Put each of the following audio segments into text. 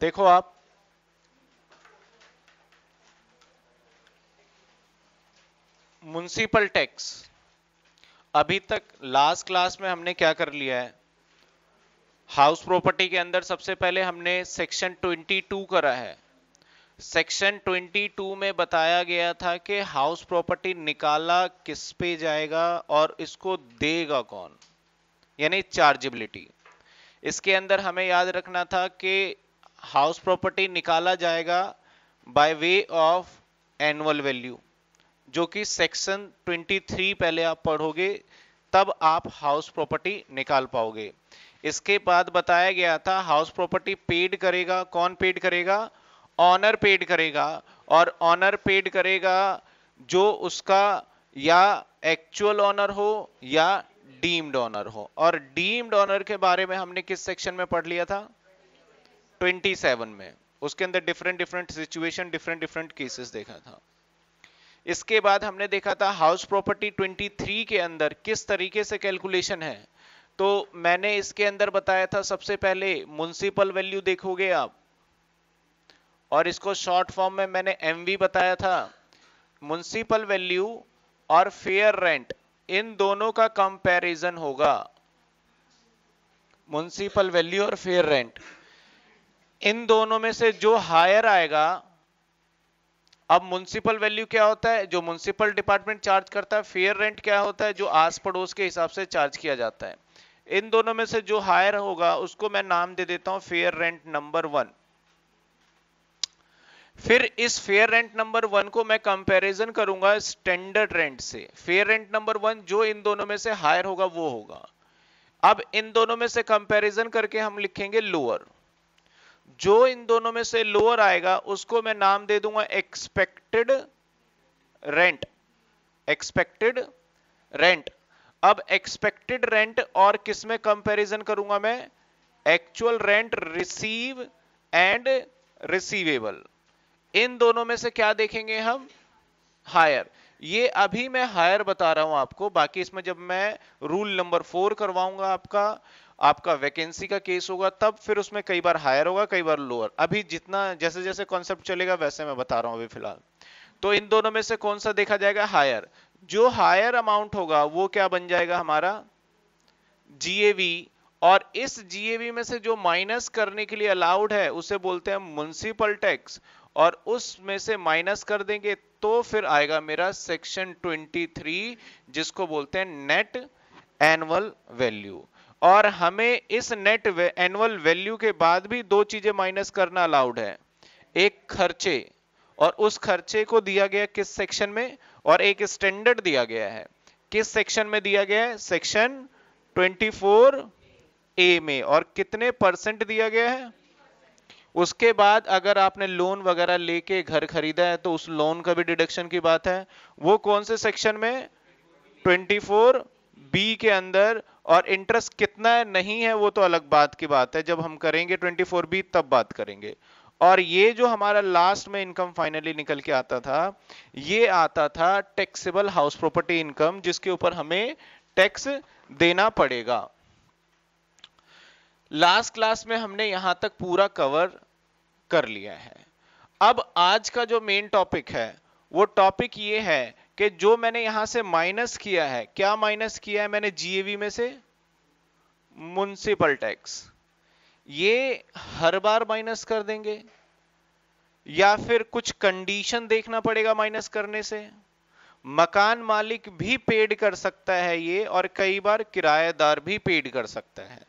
देखो आप municipal tax, अभी तक लास्ट क्लास में हमने क्या कर लिया है, हाउस प्रॉपर्टी के अंदर सबसे पहले हमने सेक्शन 22 करा है। सेक्शन 22 में बताया गया था कि हाउस प्रॉपर्टी निकाला किस पे जाएगा और इसको देगा कौन, यानी चार्जेबिलिटी। इसके अंदर हमें याद रखना था कि हाउस प्रॉपर्टी निकाला जाएगा by way of annual value, जो कि सेक्शन 23 पहले आप पढ़ोगे तब आप हाउस प्रॉपर्टी निकाल पाओगे। इसके बाद बताया गया था हाउस प्रॉपर्टी पेड करेगा, कौन पेड करेगा, ऑनर पेड करेगा, और ऑनर पेड करेगा जो उसका या एक्चुअल ऑनर हो या डीम्ड ऑनर हो। और डीम्ड ऑनर के बारे में हमने किस सेक्शन में पढ़ लिया था, 27 में। उसके अंदर different different situation, different different cases देखा था। इसके बाद हमने देखा था हाउस प्रॉपर्टी 23 के अंदर किस तरीके से कैलकुलेशन है। तो मैंने इसके अंदर बताया था सबसे पहले म्युनिसिपल वैल्यू देखोगे आप, और इसको शॉर्ट फॉर्म में मैंने एमवी बताया था। म्युनिसिपल वैल्यू और फेयर रेंट, इन दोनों का कंपैरिजन होगा। म्युनिसिपल वैल्यू और फेयर रेंट, इन दोनों में से जो हायर आएगा, अब म्युनिसिपल वैल्यू क्या होता है जो म्युनिसिपल डिपार्टमेंट चार्ज करता है, फेयर रेंट क्या होता है जो आस पड़ोस के हिसाब से चार्ज किया जाता है। इन दोनों में से जो हायर होगा उसको मैं नाम दे देता हूं फेयर रेंट नंबर 1। फिर इस फेयर रेंट नंबर 1 को मैं कंपैरिजन करूंगा स्टैंडर्ड रेंट से। फेयर रेंट नंबर 1 जो इन दोनों में से हायर होगा वो होगा। अब इन दोनों में से कंपैरिजन करके हम लिखेंगे लोअर। जो इन दोनों में से लोअर आएगा उसको मैं नाम दे दूंगा एक्सपेक्टेड रेंट, एक्सपेक्टेड रेंट। अब एक्सपेक्टेड रेंट और किस में कंपैरिजन करूंगा मैं, actual rent receive and receivable, इन दोनों में से क्या देखेंगे हम, हायर। ये अभी मैं हायर बता रहा हूं आपको, बाकी इसमें जब मैं रूल नंबर 4 करवाऊंगा आपका वैकेंसी का केस होगा तब फिर उसमें कई बार हायर होगा कई बार लोअर। अभी जितना जैसे जैसे कॉन्सेप्ट चलेगा वैसे मैं बता रहा हूं अभी फिलहाल। तो इन दोनों में से कौन सा देखा जाएगा, हायर। जो हायर अमाउंट होगा वो क्या बन जाएगा हमारा जीएवी, और इस जीएवी में से जो माइनस करने के लिए अलाउड है उसे बोलते हैं म्युनिसिपल टैक्स, और उसमें से माइनस कर देंगे तो फिर आएगा मेरा सेक्शन 23 जिसको बोलते हैं नेट एनुअल वैल्यू। और हमें इस नेट एनुअल वैल्यू के बाद भी दो चीजें माइनस करना अलाउड है, एक खर्चे, और उस खर्चे को दिया गया किस सेक्शन में, और एक स्टैंडर्ड दिया गया है, किस सेक्शन में दिया गया है, सेक्शन 24A में, और कितने परसेंट दिया गया है। उसके बाद अगर आपने लोन वगैरह लेके घर खरीदा है तो उस लोन का भी डिडक्शन की बात है, वो कौन से सेक्शन में, 24B के अंदर। और इंटरेस्ट कितना है नहीं है वो तो अलग बात की बात है, जब हम करेंगे 24B तब बात करेंगे। और ये जो हमारा लास्ट में इनकम फाइनली निकल के आता था, ये आता था टैक्सेबल हाउस प्रॉपर्टी इनकम, जिसके ऊपर हमें टैक्स देना पड़ेगा। लास्ट क्लास में हमने यहां तक पूरा कवर कर लिया है। अब आज का जो मेन टॉपिक है वो टॉपिक ये है कि जो मैंने यहां से माइनस किया है, क्या माइनस किया है मैंने जीएवी में से, म्युनिसिपल टैक्स। ये हर बार माइनस कर देंगे या फिर कुछ कंडीशन देखना पड़ेगा माइनस करने से। मकान मालिक भी पेड कर सकता है ये, और कई बार किराएदार भी पेड कर सकता है।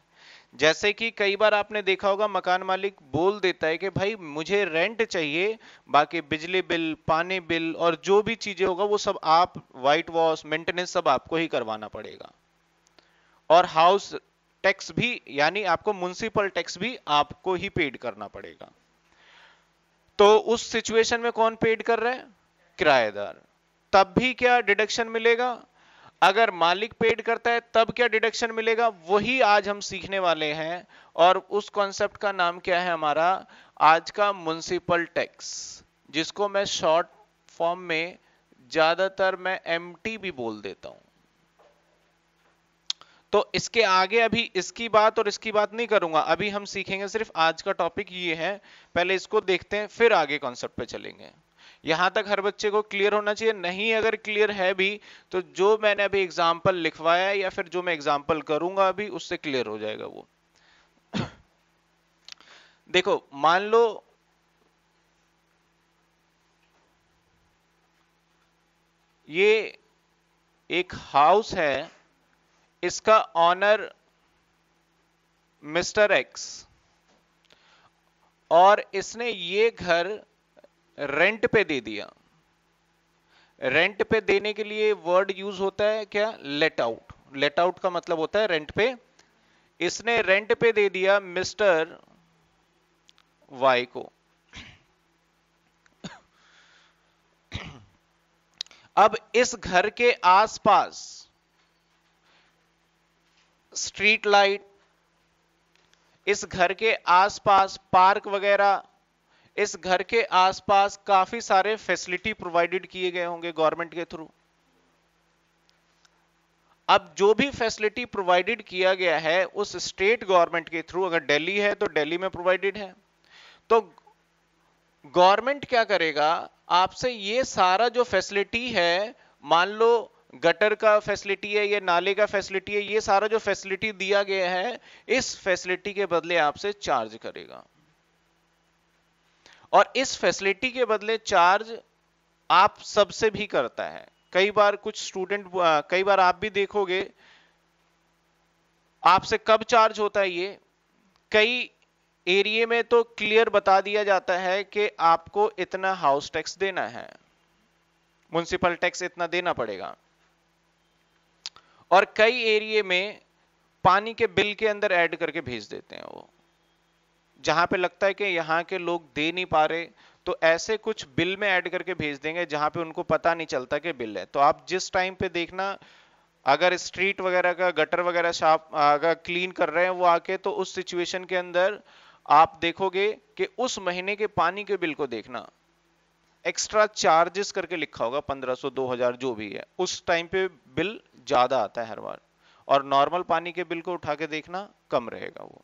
जैसे कि कई बार आपने देखा होगा मकान मालिक बोल देता है कि भाई मुझे रेंट चाहिए, बाकी बिजली बिल, पानी बिल और जो भी चीजें होगा वो सब आप, व्हाइट वॉश, मेंटेनेंस सब आपको ही करवाना पड़ेगा, और हाउस टैक्स भी, यानी आपको म्युनिसिपल टैक्स भी आपको ही पेड करना पड़ेगा। तो उस सिचुएशन में कौन पेड कर रहा है, किराएदार। तब भी क्या डिडक्शन मिलेगा, अगर मालिक पेड करता है तब क्या डिडक्शन मिलेगा, वही आज हम सीखने वाले हैं। और उस कॉन्सेप्ट का नाम क्या है हमारा आज का, म्युनिसिपल टैक्स, जिसको मैं शॉर्ट फॉर्म में ज्यादातर मैं एमटी भी बोल देता हूं। तो इसके आगे अभी इसकी बात और इसकी बात नहीं करूंगा, अभी हम सीखेंगे सिर्फ आज का टॉपिक ये है, पहले इसको देखते हैं फिर आगे कॉन्सेप्ट पे चलेंगे। यहाँ तक हर बच्चे को क्लियर होना चाहिए, नहीं अगर क्लियर है भी तो जो मैंने अभी एग्जाम्पल लिखवाया है या फिर जो मैं एग्जाम्पल करूंगा अभी उससे क्लियर हो जाएगा वो। देखो मान लो ये एक हाउस है, इसका ऑनर मिस्टर एक्स और इसने ये घर रेंट पे दे दिया। रेंट पे देने के लिए वर्ड यूज होता है क्या, लेट आउट। लेट आउट का मतलब होता है रेंट पे, इसने रेंट पे दे दिया मिस्टर वाई को। अब इस घर के आसपास स्ट्रीट लाइट, इस घर के आसपास पार्क वगैरह, इस घर के आसपास काफी सारे फैसिलिटी प्रोवाइडेड किए गए होंगे गवर्नमेंट के थ्रू। अब जो भी फैसिलिटी प्रोवाइडेड किया गया है उस स्टेट गवर्नमेंट के थ्रू, अगर दिल्ली है तो दिल्ली में प्रोवाइडेड है, तो गवर्नमेंट क्या करेगा आपसे ये सारा जो फैसिलिटी है, मान लो गटर का फैसिलिटी है या नाले का फैसिलिटी है, ये सारा जो फैसिलिटी दिया गया है इस फैसिलिटी के बदले आपसे चार्ज करेगा। और इस फैसिलिटी के बदले चार्ज आप सबसे भी करता है। कई बार कुछ स्टूडेंट, कई बार आप भी देखोगे आपसे कब चार्ज होता है ये, कई एरिया में तो क्लियर बता दिया जाता है कि आपको इतना हाउस टैक्स देना है, म्युनिसिपल टैक्स इतना देना पड़ेगा। और कई एरिया में पानी के बिल के अंदर ऐड करके भेज देते हैं वो, जहां पे लगता है कि यहाँ के लोग दे नहीं पा रहे तो ऐसे कुछ बिल में ऐड करके भेज देंगे जहां पे उनको पता नहीं चलता कि बिल है। तो आप जिस टाइम पे देखना अगर स्ट्रीट वगैरह का गटर वगैरह साफ अगर क्लीन कर रहे हैं वो आके, तो उस सिचुएशन के अंदर आप देखोगे कि उस महीने के पानी के बिल को देखना एक्स्ट्रा चार्जेस करके लिखा होगा 1500 2000 जो भी है, उस टाइम पे बिल ज्यादा आता है हर बार, और नॉर्मल पानी के बिल को उठा के देखना कम रहेगा वो।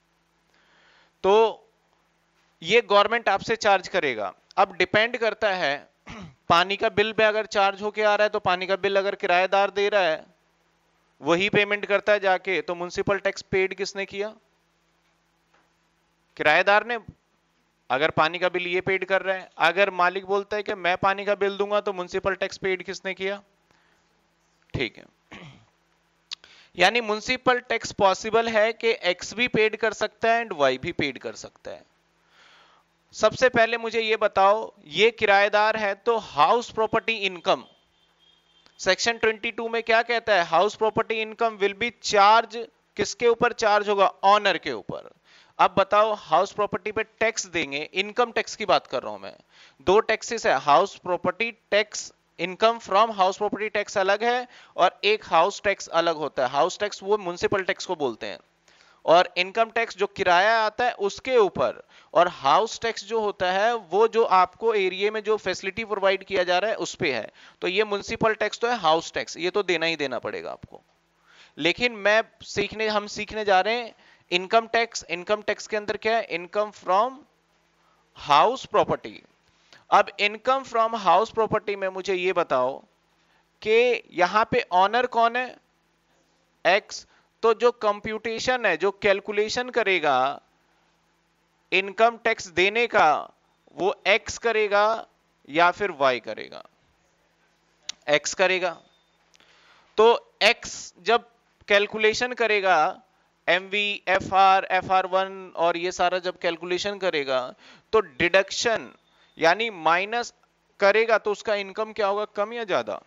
तो ये गवर्नमेंट आपसे चार्ज करेगा। अब डिपेंड करता है पानी का बिल पे अगर चार्ज होके आ रहा है तो पानी का बिल अगर किराएदार दे रहा है वही पेमेंट करता है जाके, तो म्युनिसिपल टैक्स पेड किसने किया, किराएदार ने। अगर पानी का बिल ये पेड कर रहा है, अगर मालिक बोलता है कि मैं पानी का बिल दूंगा, तो म्युनिसिपल टैक्स पेड किसने किया, ठीक है। यानी म्युनिसिपल टैक्स पॉसिबल है कि एक्स भी पेड कर सकता है एंड वाई भी पेड कर सकता है। सबसे पहले मुझे ये बताओ ये किराएदार है तो हाउस प्रॉपर्टी इनकम सेक्शन 22 में क्या कहता है, house property income will be charge, किसके ऊपर चार्ज होगा, ऑनर के ऊपर। अब बताओ हाउस प्रॉपर्टी पे टैक्स देंगे, इनकम टैक्स की बात कर रहा हूं मैं, दो टैक्सेस है, house property tax income from house property tax अलग है और एक हाउस टैक्स अलग होता है। हाउस टैक्स वो म्युनिसिपल टैक्स को बोलते हैं, और इनकम टैक्स जो किराया आता है उसके ऊपर, और हाउस टैक्स जो होता है वो जो आपको एरिया में जो फैसिलिटी प्रोवाइड किया जा रहा है उस पे है। तो ये म्युनिसिपल टैक्स तो है, हाउस टैक्स ये तो देना ही देना पड़ेगा आपको। लेकिन मैं सीखने हम सीखने जा रहे हैं इनकम टैक्स। इनकम टैक्स के अंदर क्या है, इनकम फ्रॉम हाउस प्रॉपर्टी। अब इनकम फ्रॉम हाउस प्रॉपर्टी में मुझे ये बताओ कि यहाँ पे ऑनर कौन है, एक्स, तो जो कंप्यूटेशन है, जो कैलकुलेशन करेगा इनकम टैक्स देने का वो एक्स करेगा या फिर वाई करेगा, एक्स करेगा। तो एक्स जब कैलकुलेशन करेगा एमवी एफआर एफआर1 और ये सारा जब कैलकुलेशन करेगा तो डिडक्शन यानी माइनस करेगा, तो उसका इनकम क्या होगा, कम या ज्यादा,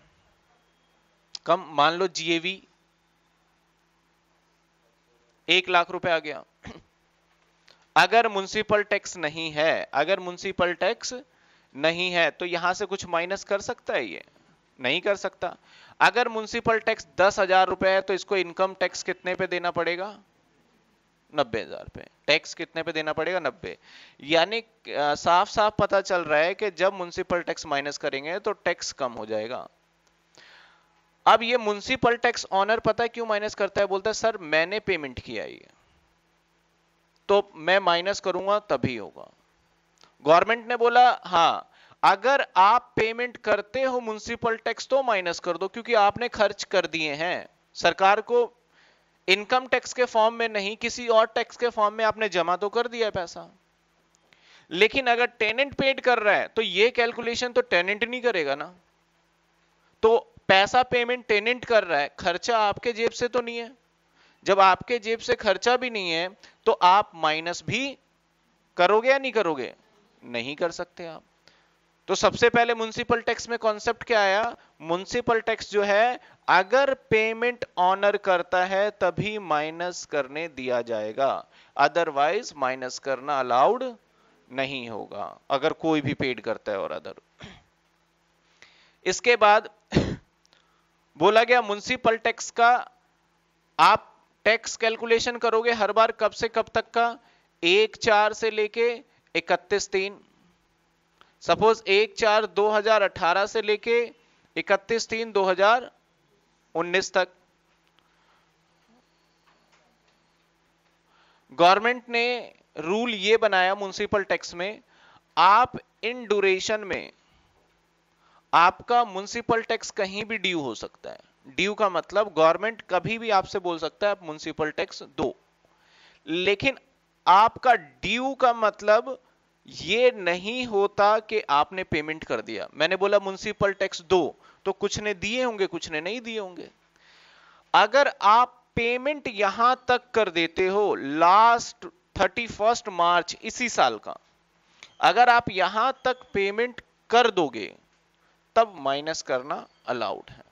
कम। मान लो जीएवी 1 लाख रुपए आ गया, अगर म्युनिसिपल टैक्स नहीं है, अगर म्युनिसिपल टैक्स नहीं है तो यहां से कुछ माइनस कर सकता है, ये नहीं कर सकता। अगर म्युनिसिपल टैक्स 10,000 रुपए है तो इसको इनकम टैक्स कितने पे देना पड़ेगा, 90,000 पे। टैक्स कितने पे देना पड़ेगा, 90। यानी साफ साफ पता चल रहा है कि जब म्युनिसिपल टैक्स माइनस करेंगे तो टैक्स कम हो जाएगा। अब ये म्युनिसिपल टैक्स ऑनर पता है क्यों माइनस करता है, बोलता है सर मैंने पेमेंट किया ये तो मैं माइनस करूंगा तभी होगा। गवर्नमेंट ने बोला हाँ अगर आप पेमेंट करते हो म्युनिसिपल टैक्स तो माइनस कर दो क्योंकि आपने खर्च कर दिए हैं, सरकार को इनकम टैक्स के फॉर्म में नहीं किसी और टैक्स के फॉर्म में आपने जमा तो कर दिया है पैसा। लेकिन अगर टेनेंट पेड कर रहा है तो ये कैलकुलेशन तो टेनेंट नहीं करेगा ना, तो पैसा पेमेंट टेनेंट कर रहा है, खर्चा आपके जेब से तो नहीं है। जब आपके जेब से खर्चा भी नहीं है तो आप माइनस भी करोगे या नहीं करोगे, नहीं कर सकते आप। तो सबसे पहले म्युनिसिपल टैक्स में कॉन्सेप्ट क्या आया, म्युनिसिपल टैक्स जो है अगर पेमेंट ऑनर करता है तभी माइनस करने दिया जाएगा, अदरवाइज माइनस करना अलाउड नहीं होगा अगर कोई भी पेड करता है। और अदर इसके बाद बोला गया म्युनिसिपल टैक्स का आप टैक्स कैलकुलेशन करोगे हर बार कब से कब तक का, 1/4 से लेके 31/3। सपोज 1/4/2018 से लेके 31/3/2019 तक। गवर्नमेंट ने रूल ये बनाया म्युनिसिपल टैक्स में, आप इन ड्यूरेशन में आपका म्युनिसिपल टैक्स कहीं भी ड्यू हो सकता है। ड्यू का मतलब गवर्नमेंट कभी भी आपसे बोल सकता है आप म्युनिसिपल टैक्स दो, लेकिन आपका ड्यू का मतलब ये नहीं होता कि आपने पेमेंट कर दिया। मैंने बोला म्युनिसिपल टैक्स दो तो कुछ ने दिए होंगे कुछ ने नहीं दिए होंगे। अगर आप पेमेंट यहां तक कर देते हो लास्ट 31 मार्च इसी साल का, अगर आप यहां तक पेमेंट कर दोगे तब माइनस करना अलाउड है।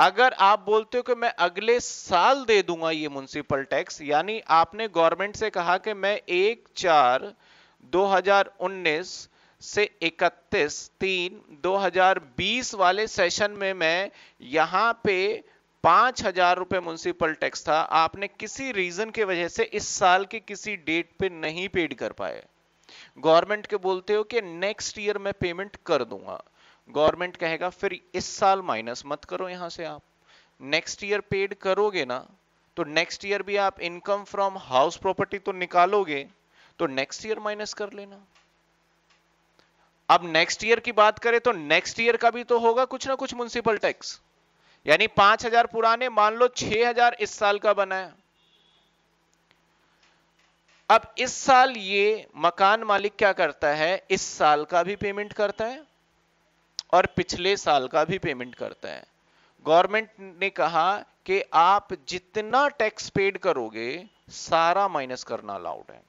अगर आप बोलते हो कि मैं अगले साल दे दूंगा ये म्युनिसिपल टैक्स, यानी आपने गवर्नमेंट से कहा कि मैं 1/4/2019 से 31/3/2020 वाले सेशन में मैं यहां पे 5,000 रुपए म्युनिसिपल टैक्स था, आपने किसी रीजन के वजह से इस साल के किसी डेट पे नहीं पेड कर पाए, गवर्नमेंट के बोलते हो कि नेक्स्ट ईयर मैं पेमेंट कर दूंगा, गवर्नमेंट कहेगा फिर इस साल माइनस मत करो यहां से, आप नेक्स्ट ईयर पेड करोगे ना तो नेक्स्ट ईयर भी आप इनकम फ्रॉम हाउस प्रॉपर्टी तो निकालोगे तो नेक्स्ट ईयर माइनस कर लेना। अब नेक्स्ट ईयर की बात करें तो नेक्स्ट ईयर का भी तो होगा कुछ ना कुछ म्युनिसिपल टैक्स, यानी 5,000 पुराने मान लो 6,000 इस साल का बना है। अब इस साल ये मकान मालिक क्या करता है, इस साल का भी पेमेंट करता है और पिछले साल का भी पेमेंट करता है। गवर्नमेंट ने कहा कि आप जितना टैक्स पेड करोगे सारा माइनस करना अलाउड है।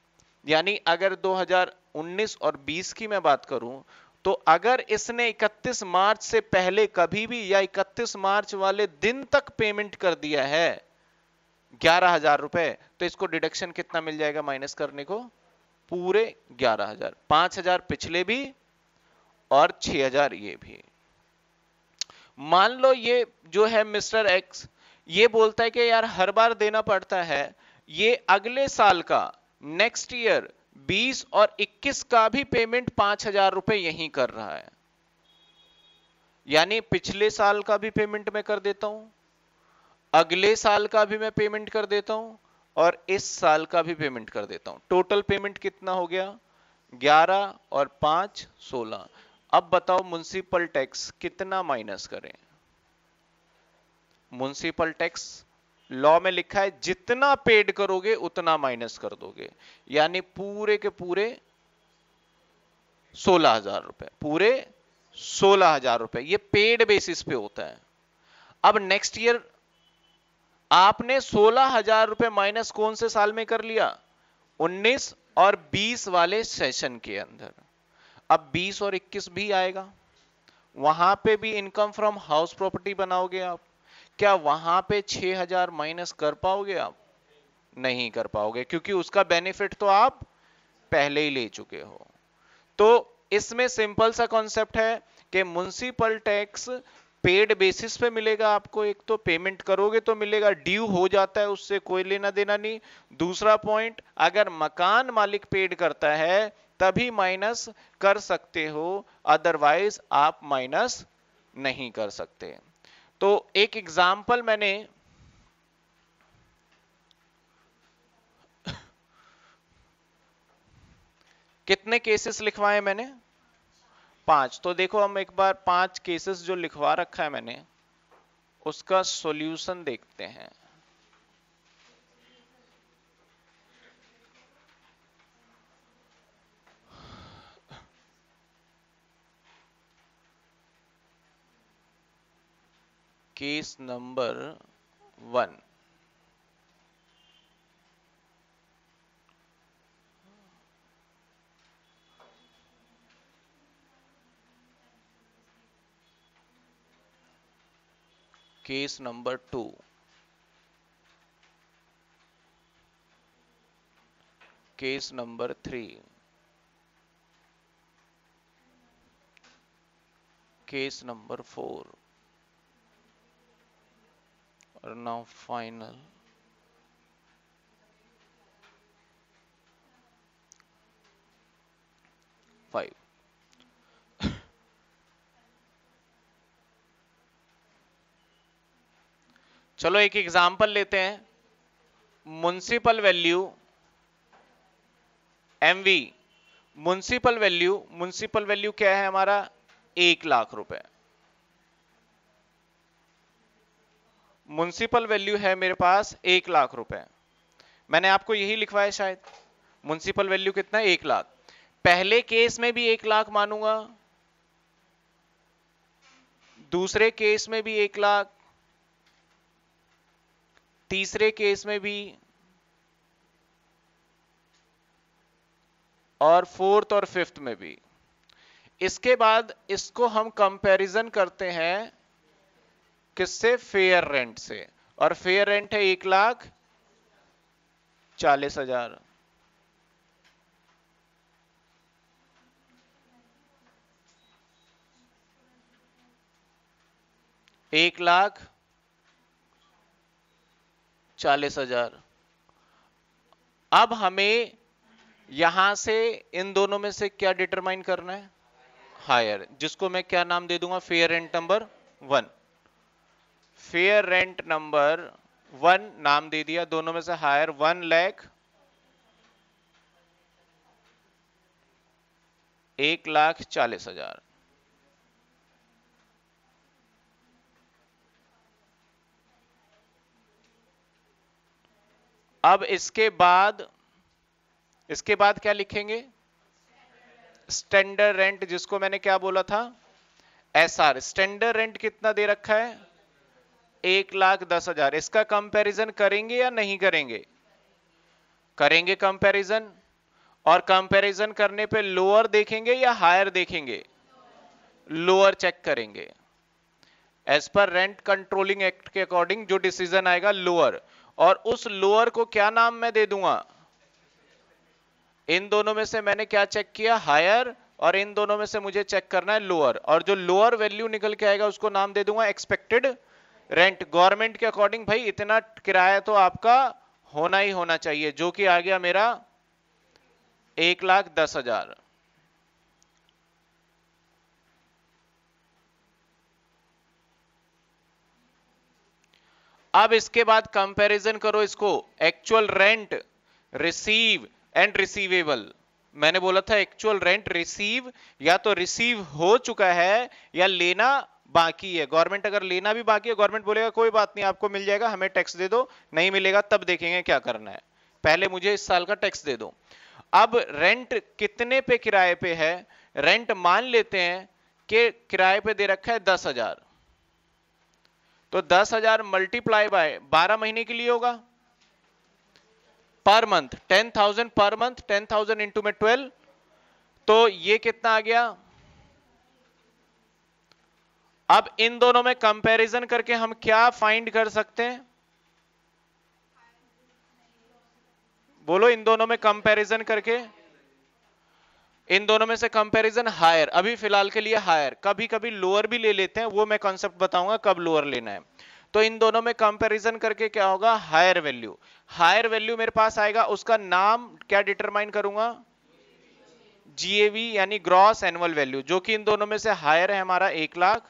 यानी अगर 2019 और 20 की मैं बात करूं तो अगर इसने 31 मार्च से पहले कभी भी या 31 मार्च वाले दिन तक पेमेंट कर दिया है 11,000 रुपए तो इसको डिडक्शन कितना मिल जाएगा माइनस करने को, पूरे 11,000, 5,000 पिछले भी और 6,000 ये भी। मान लो ये जो है मिस्टर एक्स ये बोलता है कि यार हर बार देना पड़ता है, ये अगले साल का नेक्स्ट ईयर 20 और 21 का भी पेमेंट 5,000 रुपए यहीं कर रहा है, यानी पिछले साल का भी पेमेंट मैं कर देता हूं, अगले साल का भी मैं पेमेंट कर देता हूं और इस साल का भी पेमेंट कर देता हूं। टोटल पेमेंट कितना हो गया, 11 और 5 16। अब बताओ म्युनिसिपल टैक्स कितना माइनस करें, म्युनिसिपल टैक्स लॉ में लिखा है जितना पेड करोगे उतना माइनस कर दोगे, यानी पूरे के पूरे 16,000 रुपए, पूरे 16,000 रुपए ये पेड बेसिस पे होता है। अब नेक्स्ट ईयर आपने 16,000 रुपए माइनस कौन से साल में कर लिया, 19 और 20 वाले सेशन के अंदर। अब 20 और 21 भी आएगा, वहां पे भी इनकम फ्रॉम हाउस प्रॉपर्टी बनाओगे आप, क्या वहां पे 6,000 माइनस कर पाओगे आप, नहीं कर पाओगे क्योंकि उसका बेनिफिट तो आप पहले ही ले चुके हो। तो इसमें सिंपल सा कॉन्सेप्ट है कि म्युनिसिपल टैक्स पेड बेसिस पे मिलेगा आपको, एक तो पेमेंट करोगे तो मिलेगा, ड्यू हो जाता है उससे कोई लेना देना नहीं। दूसरा पॉइंट, अगर मकान मालिक पेड करता है तभी माइनस कर सकते हो, अदरवाइज आप माइनस नहीं कर सकते। तो एक एग्जाम्पल मैंने कितने केसेस लिखवाए मैंने 5। तो देखो हम एक बार 5 केसेस जो लिखवा रखा है मैंने उसका सॉल्यूशन देखते हैं। Case number 1, case number 2, case number 3, case number 4 और नाउ फाइनल फाइव। चलो एक एग्जाम्पल लेते हैं। Municipal value MV, municipal value क्या है हमारा 1,00,000 रुपए। म्युनिसिपल वैल्यू है मेरे पास 1,00,000 रुपए। मैंने आपको यही लिखवाया शायद, म्युनिसिपल वैल्यू कितना 1,00,000। पहले केस में भी 1,00,000 मानूंगा, दूसरे केस में भी 1,00,000, तीसरे केस में भी, और फोर्थ और फिफ्थ में भी। इसके बाद इसको हम कंपैरिजन करते हैं किससे, फेयर रेंट से, और फेयर रेंट है 1,40,000। $1,40,000। अब हमें यहां से इन दोनों में से क्या डिटरमाइन करना है, हायर, जिसको मैं क्या नाम दे दूंगा, fair rent number 1, fair rent number 1 नाम दे दिया। दोनों में से हायर 1,40,000। अब इसके बाद क्या लिखेंगे, स्टैंडर्ड रेंट, जिसको मैंने क्या बोला था, एसआर। स्टैंडर्ड रेंट कितना दे रखा है, 1,10,000। इसका कंपैरिजन करेंगे या नहीं करेंगे, करेंगे कंपैरिजन। और कंपैरिजन करने पे लोअर देखेंगे या हायर देखेंगे, लोअर चेक करेंगे। As per rent controlling act के अकॉर्डिंग जो डिसीजन आएगा लोअर, और उस लोअर को क्या नाम मैं दे दूंगा। इन दोनों में से मैंने क्या चेक किया, हायर, और इन दोनों में से मुझे चेक करना है लोअर, और जो लोअर वैल्यू निकल के आएगा उसको नाम दे दूंगा एक्सपेक्टेड रेंट। गवर्नमेंट के अकॉर्डिंग भाई इतना किराया तो आपका होना ही होना चाहिए, जो कि आ गया मेरा 1,10,000। अब इसके बाद कंपैरिजन करो इसको, actual rent receive and receivable. मैंने बोला था एक्चुअल रेंट रिसीव या तो रिसीव हो चुका है या लेना बाकी है। गवर्नमेंट अगर लेना भी बाकी है, गवर्नमेंट बोलेगा कोई बात नहीं आपको मिल जाएगा, हमें टैक्स दे दो, नहीं मिलेगा तब देखेंगे क्या करना है, पहले मुझे इस साल का टैक्स दे दो। अब रेंट कितने पे किराए पे है, रेंट मान लेते हैं कि किराए पे दे रखा है 10,000, तो 10,000 मल्टीप्लाई बाय 12 महीने के लिए होगा, per month 10,000, per month 10,000 into में 12, तो ये कितना आ गया। अब इन दोनों में कंपैरिजन करके हम क्या फाइंड कर सकते हैं, बोलो, इन दोनों में कंपैरिजन करके। इन दोनों में से कंपैरिजन हायर, अभी फिलहाल के लिए हायर, कभी कभी लोअर भी ले लेते हैं, वो मैं कॉन्सेप्ट बताऊंगा कब लोअर लेना है। तो इन दोनों में कंपैरिजन करके क्या होगा, हायर वैल्यू। हायर वैल्यू मेरे पास आएगा, उसका नाम क्या डिटरमाइन करूंगा, जीएवी, यानी ग्रॉस एनुअल वैल्यू, जो कि इन दोनों में से हायर है हमारा 1,00,000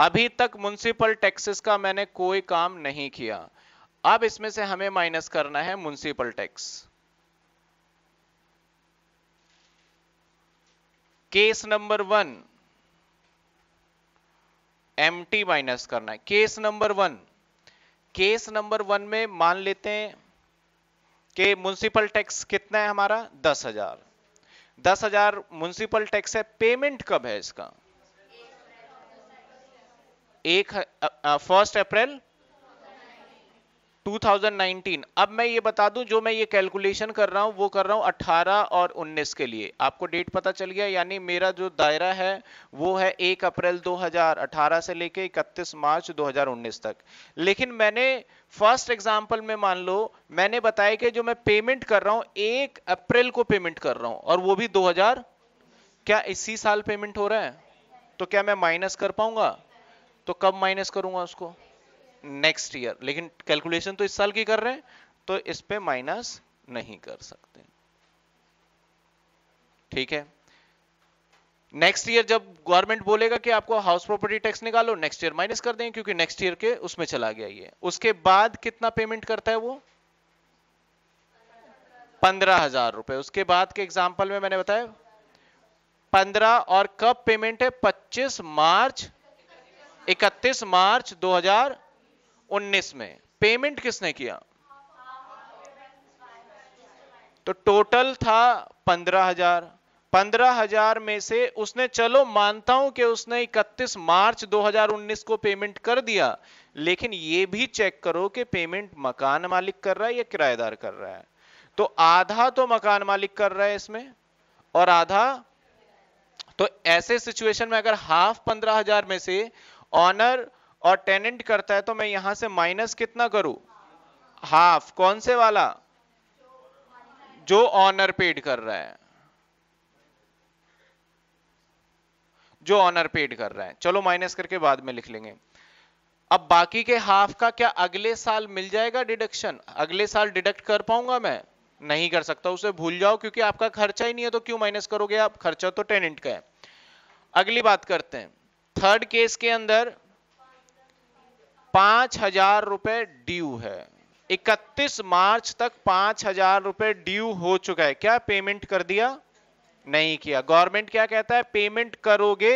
अभी तक म्युनिसिपल टैक्सेस का मैंने कोई काम नहीं किया। अब इसमें से हमें माइनस करना है municipal tax. Case number 1 MT minus करना है। केस नंबर वन में मान लेते हैं कि म्युनिसिपल टैक्स कितना है हमारा 10,000। 10,000 म्युनिसिपल टैक्स है। पेमेंट कब है इसका? 1 अप्रैल 2019। अब मैं ये बता दूं, जो मैं ये कैलकुलेशन कर रहा हूं वो कर रहा हूं 18 और 19 के लिए। आपको डेट पता चल गया, यानी मेरा जो दायरा है वो है 1 अप्रैल 2018 से लेके 31 मार्च 2019 तक। लेकिन मैंने फर्स्ट एग्जांपल में मान लो मैंने बताया कि जो मैं पेमेंट कर रहा हूं 1 अप्रैल को पेमेंट कर रहा हूं, और वो भी 2000, क्या इसी साल पेमेंट हो रहा है? तो क्या मैं माइनस कर पाऊंगा? तो कब माइनस करूंगा उसको? Next year. लेकिन कैलकुलेशन तो इस साल की कर रहे हैं, तो इस पे माइनस नहीं कर सकते। ठीक है, नेक्स्ट ईयर जब गवर्नमेंट बोलेगा कि आपको हाउस प्रॉपर्टी टैक्स निकालो, नेक्स्ट ईयर माइनस कर देंगे, क्योंकि नेक्स्ट ईयर के उसमें चला गया ये। उसके बाद कितना पेमेंट करता है वो? 15,000 रुपए। उसके बाद के एग्जाम्पल में मैंने बताया 15, और कब पेमेंट है? 31 मार्च 2019 में। पेमेंट किसने किया? तो टोटल था 15,000। 15,000 में से उसने, चलो मानता हूं कि उसने 31 मार्च 2019 को पेमेंट कर दिया, लेकिन ये भी चेक करो कि पेमेंट मकान मालिक कर रहा है या किराएदार कर रहा है। तो आधा तो मकान मालिक कर रहा है इसमें, और आधा, तो ऐसे सिचुएशन में अगर हाफ 15,000 में से ऑनर और टेनेंट करता है, तो मैं यहां से माइनस कितना करूं? हाफ। कौन से वाला? जो ऑनर पेड कर रहा है, जो ऑनर पेड कर रहा है। चलो माइनस करके बाद में लिख लेंगे। अब बाकी के हाफ का क्या अगले साल मिल जाएगा डिडक्शन? अगले साल डिडक्ट कर पाऊंगा मैं? नहीं कर सकता, उसे भूल जाओ, क्योंकि आपका खर्चा ही नहीं है तो क्यों माइनस करोगे आप? खर्चा तो टेनेंट का है। अगली बात करते हैं, थर्ड केस के अंदर 5,000 रुपए ड्यू है। 31 मार्च तक 5,000 रुपए ड्यू हो चुका है। क्या पेमेंट कर दिया? नहीं किया। गवर्नमेंट क्या कहता है? पेमेंट करोगे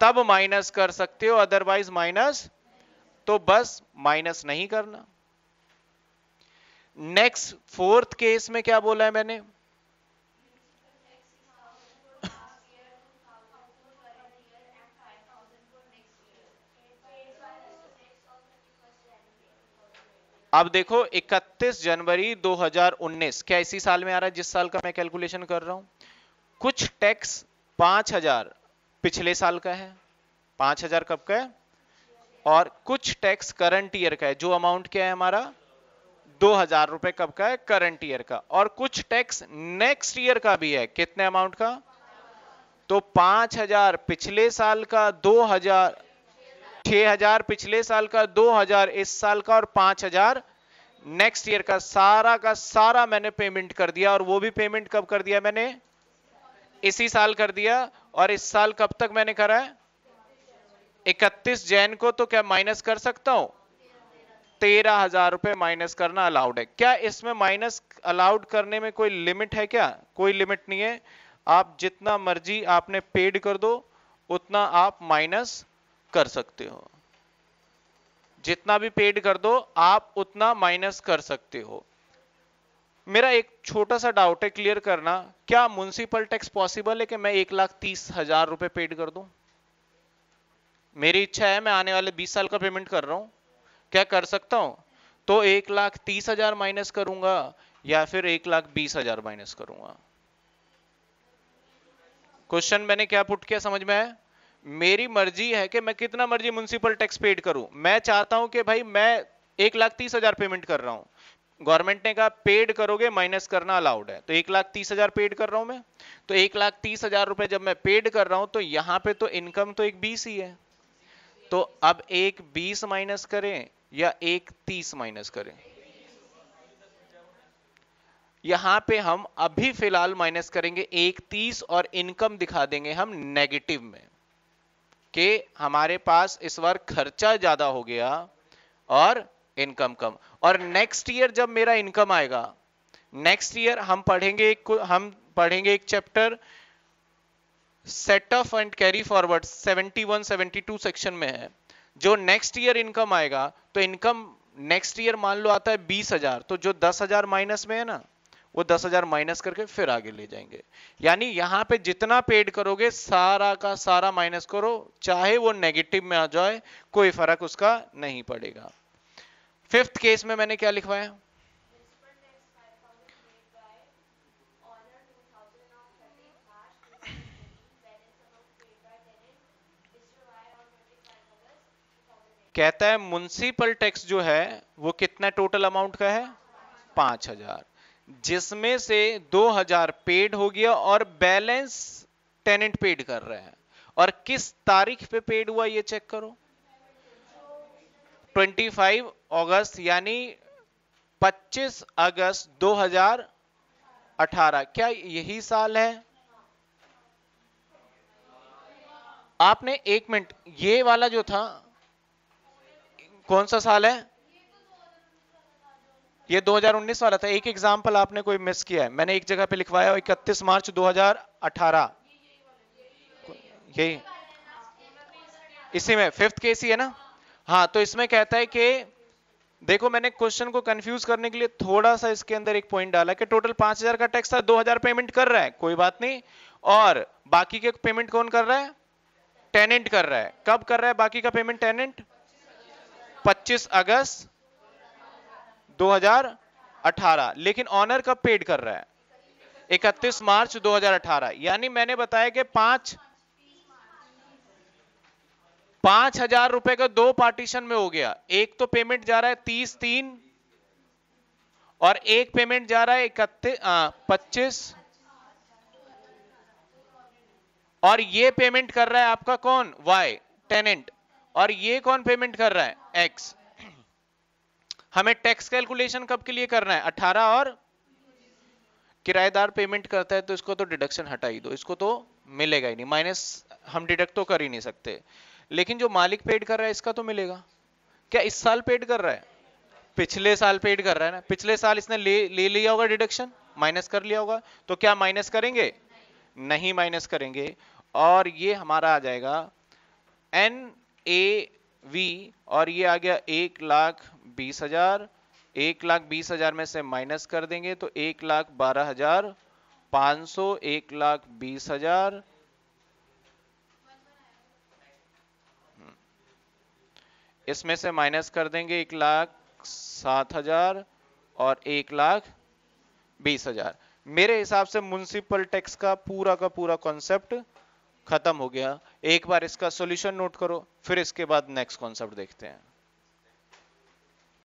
तब माइनस कर सकते हो, अदरवाइज माइनस। तो बस माइनस नहीं करना। नेक्स्ट फोर्थ केस में क्या बोला है मैंने? अब देखो 31 जनवरी 2019 क्या इसी साल में आ रहा है जिस साल का मैं कैलकुलेशन कर रहा हूं? कुछ टैक्स 5,000 पिछले साल का है, 5,000 कब का है, और कुछ टैक्स करंट ईयर का है। जो अमाउंट क्या है हमारा? 2,000 रुपए कब का है? करंट ईयर का। और कुछ टैक्स नेक्स्ट ईयर का भी है। कितने अमाउंट का? तो 5,000 पिछले साल का, 2,000, 6,000 पिछले साल का, 2,000 इस साल का, और 5,000 नेक्स्ट ईयर का सारा मैंने पेमेंट कर दिया। और वो भी पेमेंट कब कर दिया मैंने? इसी साल कर दिया। और इस साल कब तक मैंने करा है? 31 जैन को। तो क्या माइनस कर सकता हूं? 13,000 रुपए माइनस करना अलाउड है। क्या इसमें माइनस अलाउड करने में कोई लिमिट है? क्या कोई लिमिट नहीं है। आप जितना मर्जी आपने पेड कर दो, उतना आप माइनस कर सकते हो। जितना भी पेड कर दो आप उतना माइनस कर सकते हो। मेरा एक छोटा सा डाउट है, क्लियर करना। क्या म्युनिसिपल टैक्स पॉसिबल है कि मैं 1,30,000 रुपए पेड कर दूं? मेरी इच्छा है, मैं आने वाले 20 साल का पेमेंट कर रहा हूं, क्या कर सकता हूं? तो 1,30,000 माइनस करूंगा या फिर 1,20,000 माइनस करूंगा? क्वेश्चन मैंने क्या पुट किया, समझ में आया? मेरी मर्जी है कि मैं कितना मर्जी म्युनिसिपल टैक्स पेड करूं। मैं चाहता हूं कि भाई मैं 1,30,000 पेमेंट कर रहा हूं। गवर्नमेंट ने कहा पेड करोगे माइनस करना अलाउड है, तो 1,30,000 पेड कर रहा हूं मैं। तो 1,30,000 रुपए जब मैं पेड कर रहा हूं, तो यहां पे तो इनकम तो 1,20 ही है। तो अब 1,20 माइनस करें या 1,30 माइनस करें? यहां पे हम अभी फिलहाल माइनस करेंगे 1,30 और इनकम दिखा देंगे हम नेगेटिव में। कि हमारे पास इस बार खर्चा ज्यादा हो गया और इनकम कम। और नेक्स्ट ईयर जब मेरा इनकम आएगा, नेक्स्ट ईयर हम पढ़ेंगे एक chapter set off and carry forward 71 72 section में है, जो नेक्स्ट ईयर इनकम आएगा तो इनकम नेक्स्ट ईयर मान लो आता है 20,000, तो जो 10,000 माइनस में है ना वो 10,000 माइनस करके फिर आगे ले जाएंगे। यानी यहाँ पे जितना पेड करोगे सारा का सारा माइनस करो, चाहे वो नेगेटिव में आ जाए कोई फर्क उसका नहीं पड़ेगा। फिफ्थ केस में मैंने क्या लिखवाया, कहता है म्युनिसिपल टैक्स जो है वो कितना टोटल अमाउंट का है 5,000, जिसमें से 2,000 पेड हो गया और बैलेंस टेनेंट पेड कर रहे हैं। और किस तारीख पे पेड हुआ ये चेक करो, 25 अगस्त यानी 25 अगस्त 2018। क्या यही साल है? आपने एक मिनट, ये वाला जो था कौन सा साल है? ये 2019 वाला था। एक एग्जाम्पल आपने कोई मिस किया है, मैंने एक जगह पे लिखवाया 31 मार्च 2018, यही इसी में फिफ्थ केस ही है ना। हाँ, तो इसमें कहता है कि देखो मैंने क्वेश्चन को कंफ्यूज करने के लिए थोड़ा सा इसके अंदर एक पॉइंट डाला कि टोटल 5,000 का टैक्स था, 2,000 पेमेंट कर रहा है कोई बात नहीं, और बाकी के पेमेंट कौन कर रहा है? टेनेंट कर रहा है। कब कर रहा है बाकी का पेमेंट टेनेंट? 25 अगस्त 2018। लेकिन ऑनर कब पेड कर रहा है? 31 मार्च 2018। यानी मैंने बताया कि 5,000 रुपए का दो पार्टीशन में हो गया, एक तो पेमेंट जा रहा है 30/3 और एक पेमेंट जा रहा है 25, और ये पेमेंट कर रहा है आपका कौन? Y tenant. और ये कौन पेमेंट कर रहा है? एक्स। हमें टैक्स कैलकुलेशन कब के लिए करना है? 18 और किराएदार पेमेंट करता है तो इसको तो डिडक्शन हटा ही दो, इसको तो मिलेगा ही नहीं, माइनस हम डिडक्ट तो कर ही नहीं सकते। लेकिन जो मालिक पेड कर रहा है इसका तो मिलेगा। क्या इस साल पेड कर रहा है? पिछले साल पेड कर रहा है ना, पिछले साल इसने ले लिया होगा डिडक्शन, माइनस कर लिया होगा, तो क्या माइनस करेंगे? नहीं माइनस करेंगे। और ये हमारा आ जाएगा NAV, और ये आ गया 1,20,000। 1,20,000 में से माइनस कर देंगे तो 1,12,500, 1,20,000, 1,00,000 इसमें से माइनस कर देंगे 1,07,000 और 1,20,000। मेरे हिसाब से म्युनिसिपल टैक्स का पूरा कॉन्सेप्ट खत्म हो गया। एक बार इसका सॉल्यूशन नोट करो, फिर इसके बाद नेक्स्ट कॉन्सेप्ट देखते हैं।